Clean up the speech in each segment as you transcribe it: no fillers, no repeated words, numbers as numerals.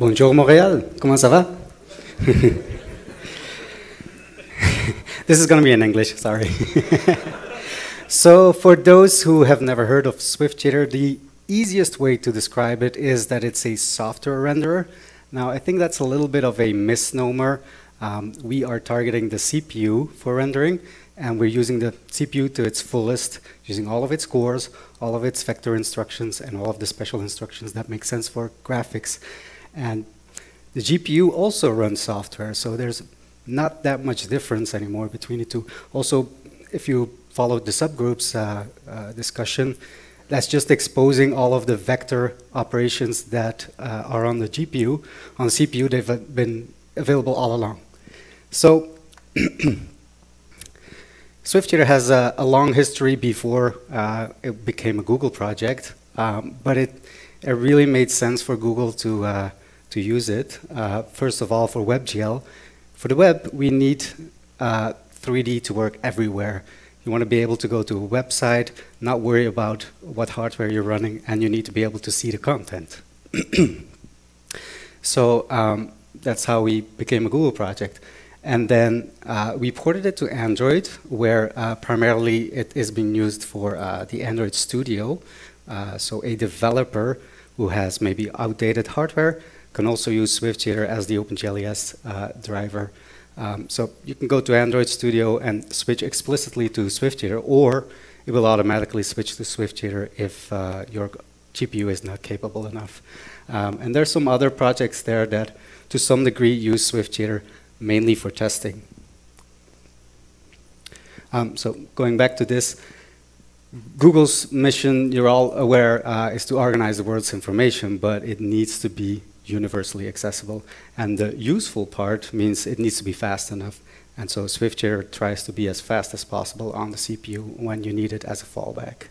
Bonjour Montréal, comment ça va? This is going to be in English, sorry. So for those who have never heard of SwiftJitter, the easiest way to describe it is that it's a software renderer. Now, I think that's a little bit of a misnomer. We are targeting the CPU for rendering, and we're using the CPU to its fullest, using all of its cores, all of its vector instructions, and all of the special instructions that make sense for graphics. And the GPU also runs software, so there's not that much difference anymore between the two. Also, if you followed the subgroups discussion, that's just exposing all of the vector operations that are on the GPU. On the CPU, they've been available all along. So SwiftJitter has a long history before it became a Google project, but it really made sense for Google to use it. First of all, for WebGL. For the web, we need 3D to work everywhere. You want to be able to go to a website, not worry about what hardware you're running, and you need to be able to see the content. So that's how we became a Google project. And then we ported it to Android, where primarily it is being used for the Android Studio. So a developer who has maybe outdated hardware can also use SwiftJitter as the OpenGL ES driver. So you can go to Android Studio and switch explicitly to SwiftJitter, or it will automatically switch to SwiftJitter if your GPU is not capable enough. And there's some other projects there that, to some degree, use SwiftJitter mainly for testing. So going back to this, Google's mission, you're all aware, is to organize the world's information, but it needs to be universally accessible. And the useful part means it needs to be fast enough. And so SwiftJitter tries to be as fast as possible on the CPU when you need it as a fallback.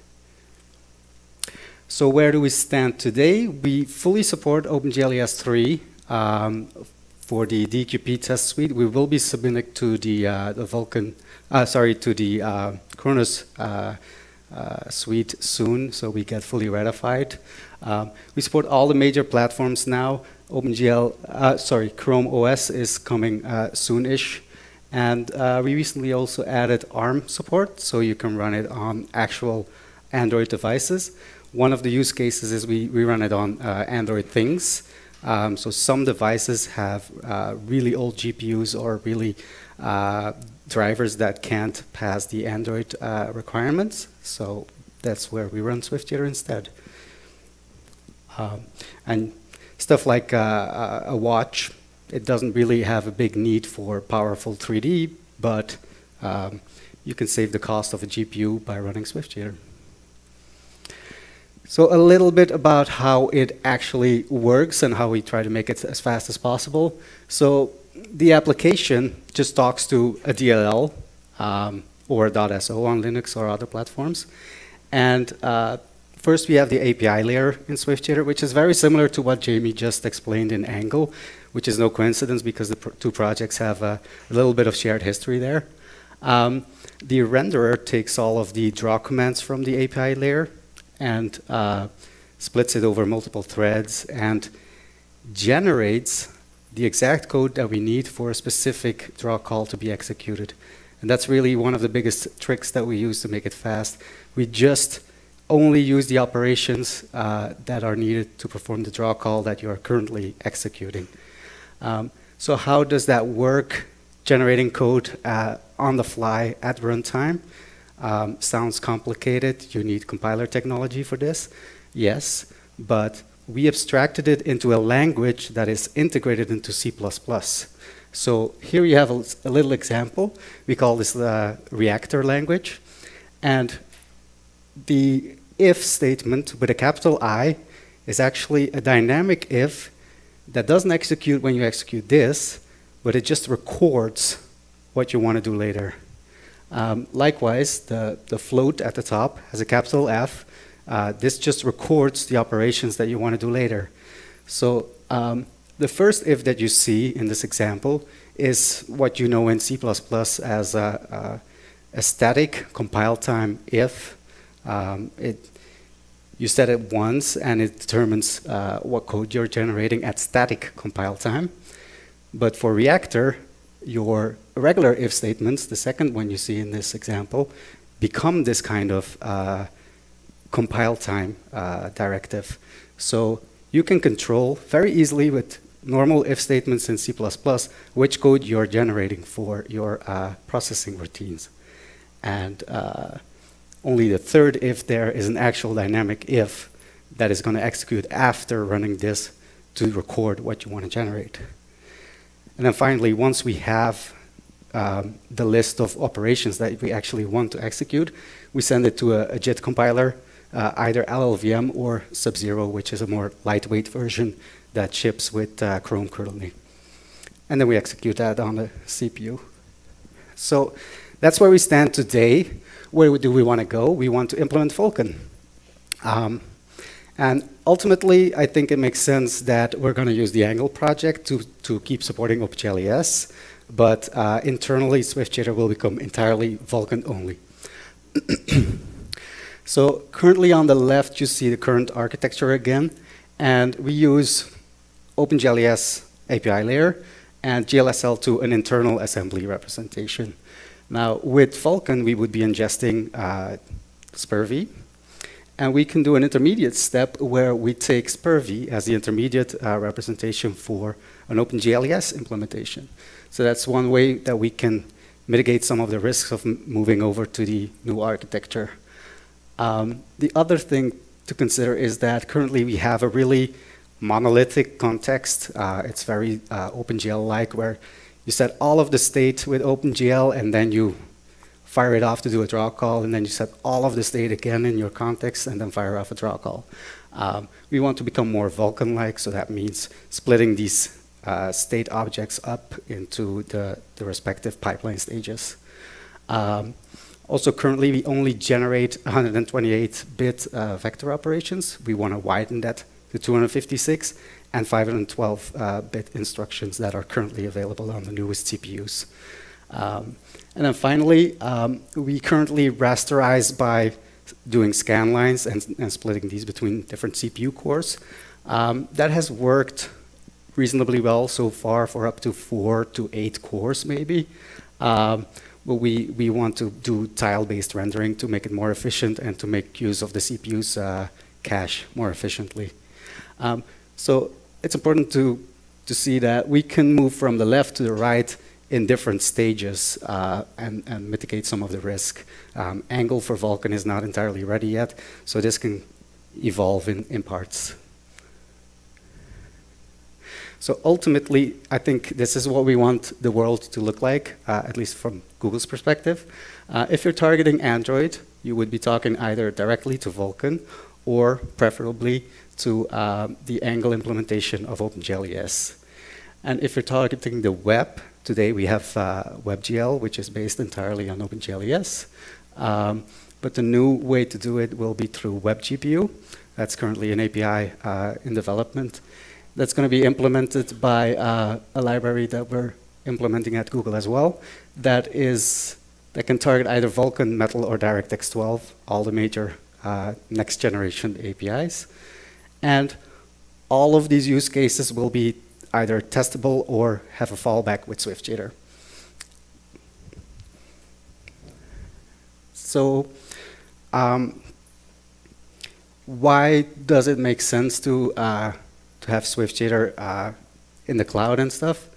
So where do we stand today? We fully support OpenGL ES 3 for the DQP test suite. We will be submitting to the Vulkan, to the Khronos suite soon, so we get fully ratified. We support all the major platforms now. Chrome OS is coming soon-ish, and we recently also added ARM support, so you can run it on actual Android devices. One of the use cases is we run it on Android Things. So some devices have really old GPUs or really drivers that can't pass the Android requirements. So that's where we run SwiftJitter instead. And stuff like a watch, it doesn't really have a big need for powerful 3D, but you can save the cost of a GPU by running SwiftJitter. So a little bit about how it actually works and how we try to make it as fast as possible. So the application just talks to a DLL or a .so on Linux or other platforms. And first we have the API layer in SwiftJitter, which is very similar to what Jamie just explained in Angle, which is no coincidence because the two projects have a little bit of shared history there. The renderer takes all of the draw commands from the API layer and splits it over multiple threads and generates the exact code that we need for a specific draw call to be executed. And that's really one of the biggest tricks that we use to make it fast. We just only use the operations that are needed to perform the draw call that you are currently executing. So how does that work, generating code on the fly at runtime? Sounds complicated. You need compiler technology for this, yes, but we abstracted it into a language that is integrated into C++. So here you have a little example. We call this the reactor language, and the if statement with a capital I is actually a dynamic if that doesn't execute when you execute this, but it just records what you want to do later. Likewise, the float at the top has a capital F. This just records the operations that you want to do later. So the first if that you see in this example is what you know in C++ as a static compile time if. It You set it once, and it determines what code you're generating at static compile time. But for Reactor, your regular if statements, the second one you see in this example, become this kind of compile time directive. So you can control very easily with normal if statements in C++ which code you're generating for your processing routines. And only the third if there is an actual dynamic if that is going to execute after running this to record what you want to generate. And then finally, once we have the list of operations that we actually want to execute, we send it to a JIT compiler, either LLVM or SubZero, which is a more lightweight version that ships with Chrome currently. And then we execute that on the CPU. So that's where we stand today. Where do we want to go? We want to implement Vulkan. And ultimately, I think it makes sense that we're going to use the Angle project to keep supporting OpenGL ES, but internally, SwiftJitter will become entirely Vulkan only. So currently on the left, you see the current architecture again. And we use OpenGL ES API layer and GLSL to an internal assembly representation. Now, with Vulkan, we would be ingesting SPIR-V. And we can do an intermediate step where we take SPIR-V as the intermediate representation for an OpenGL ES implementation. So that's one way that we can mitigate some of the risks of moving over to the new architecture. The other thing to consider is that currently we have a really monolithic context. It's very OpenGL-like, where you set all of the state with OpenGL and then you fire it off to do a draw call, and then you set all of the state again in your context and then fire off a draw call. We want to become more Vulkan-like, so that means splitting these state objects up into the respective pipeline stages. Also, currently, we only generate 128-bit vector operations. We want to widen that to 256 and 512-bit instructions that are currently available on the newest CPUs. And then finally, we currently rasterize by doing scan lines and splitting these between different CPU cores. That has worked reasonably well so far for up to 4 to 8 cores, maybe. But we want to do tile-based rendering to make it more efficient and to make use of the CPU's cache more efficiently. So it's important to see that we can move from the left to the right in different stages and mitigate some of the risk. Angle for Vulkan is not entirely ready yet, so this can evolve in parts. So ultimately, I think this is what we want the world to look like, at least from Google's perspective. If you're targeting Android, you would be talking either directly to Vulkan or preferably to the Angle implementation of OpenGL ES. And if you're targeting the web, today we have WebGL, which is based entirely on OpenGL ES. But the new way to do it will be through WebGPU. That's currently an API in development. That's going to be implemented by a library that we're implementing at Google as well. That can target either Vulkan, Metal, or DirectX 12, all the major next-generation APIs. And all of these use cases will be either testable or have a fallback with SwiftJitter. So, why does it make sense to have SwiftJitter in the cloud and stuff?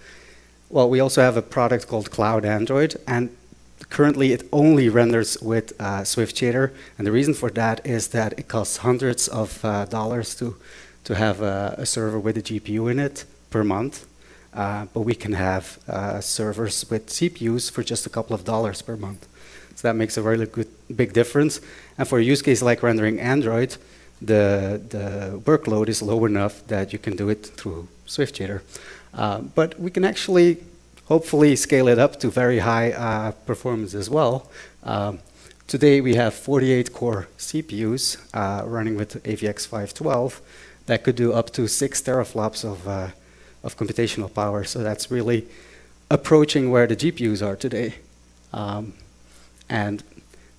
Well, we also have a product called Cloud Android, and currently it only renders with SwiftJitter, and the reason for that is that it costs hundreds of dollars to have a server with a GPU in it per month, but we can have servers with CPUs for just a couple of dollars per month. So that makes a really good big difference, and for a use case like rendering Android, the workload is low enough that you can do it through SwiftJitter. But we can actually hopefully scale it up to very high performance as well. Today we have 48-core CPUs running with AVX512 that could do up to 6 teraflops of computational power. So that's really approaching where the GPUs are today. And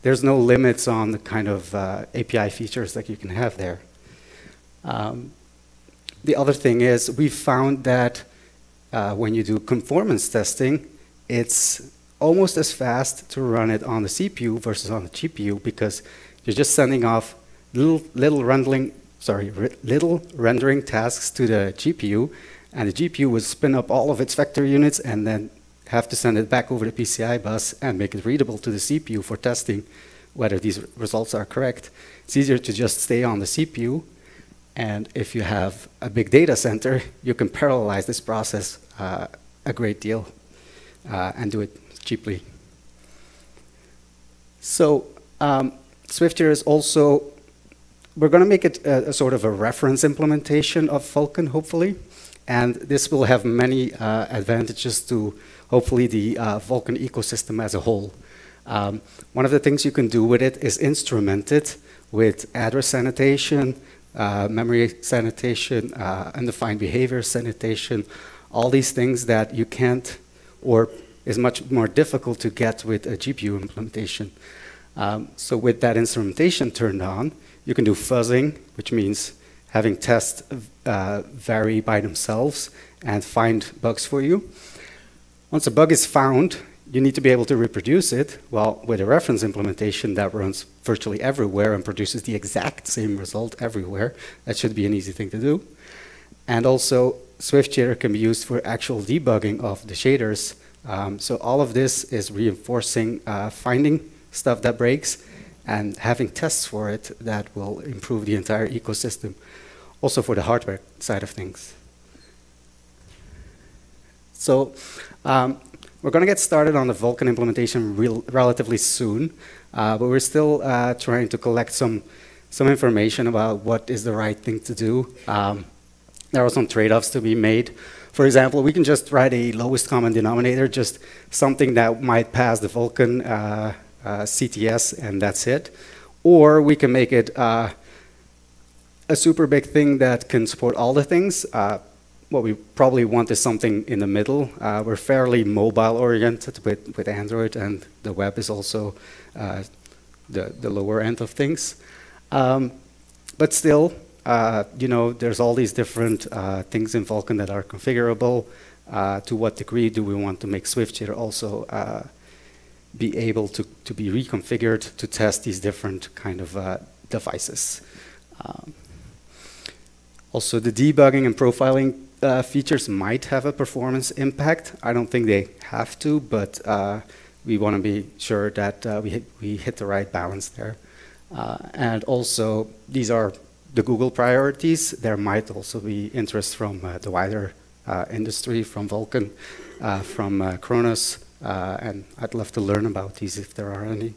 there's no limits on the kind of API features that you can have there. The other thing is we found that when you do conformance testing, it's almost as fast to run it on the CPU versus on the GPU because you're just sending off little rendering tasks to the GPU, and the GPU would spin up all of its vector units and then have to send it back over the PCI bus and make it readable to the CPU for testing whether these results are correct. It's easier to just stay on the CPU, and if you have a big data center, you can parallelize this process a great deal and do it cheaply. So SwiftJitter is also, we're going to make it a sort of a reference implementation of Vulkan, hopefully, and this will have many advantages to hopefully the Vulkan ecosystem as a whole. One of the things you can do with it is instrument it with address sanitation, memory sanitation, undefined behavior sanitation, all these things that you can't or is much more difficult to get with a GPU implementation. So with that instrumentation turned on, you can do fuzzing, which means having tests vary by themselves and find bugs for you. Once a bug is found, you need to be able to reproduce it. Well, with a reference implementation that runs virtually everywhere and produces the exact same result everywhere, that should be an easy thing to do. And also, SwiftJitter can be used for actual debugging of the shaders. So all of this is reinforcing finding stuff that breaks and having tests for it that will improve the entire ecosystem, also for the hardware side of things. So we're going to get started on the Vulkan implementation relatively soon, but we're still trying to collect some information about what is the right thing to do. There are some trade-offs to be made. For example, we can just write a lowest common denominator, just something that might pass the Vulkan CTS, and that's it. Or we can make it a super big thing that can support all the things. What we probably want is something in the middle. We're fairly mobile oriented with Android, and the web is also the lower end of things. But still, you know, there's all these different things in Vulkan that are configurable. To what degree do we want to make SwiftJitter also be able to be reconfigured to test these different kind of devices. Also, the debugging and profiling features might have a performance impact. I don't think they have to, but we want to be sure that we hit the right balance there. And also, these are the Google priorities. There might also be interest from the wider industry, from Vulkan, from Khronos, and I'd love to learn about these if there are any.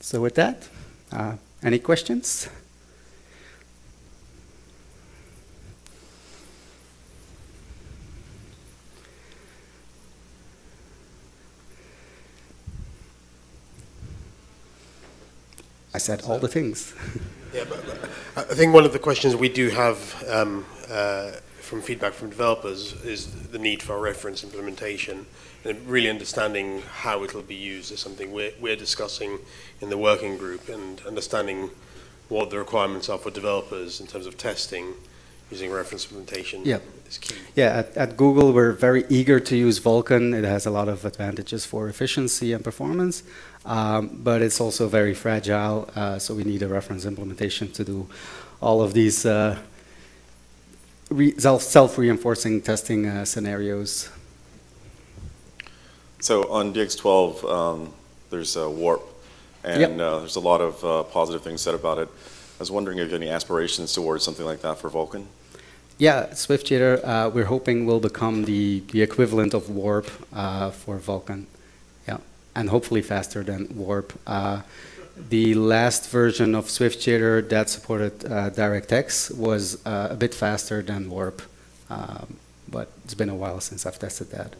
So with that, any questions? I said all the things. Yeah, but I think one of the questions we do have from feedback from developers is the need for a reference implementation, and really understanding how it'll be used is something we're discussing in the working group, and understanding what the requirements are for developers in terms of testing using reference implementation is key. Yeah, at Google we're very eager to use Vulkan. It has a lot of advantages for efficiency and performance, but it's also very fragile, so we need a reference implementation to do all of these self-reinforcing testing scenarios. So on DX12, there's Warp, and there's a lot of positive things said about it. I was wondering if you have any aspirations towards something like that for Vulkan? Yeah, SwiftJitter, we're hoping will become the equivalent of Warp for Vulkan, and hopefully faster than Warp. The last version of SwiftJitter that supported DirectX was a bit faster than Warp, but it's been a while since I've tested that.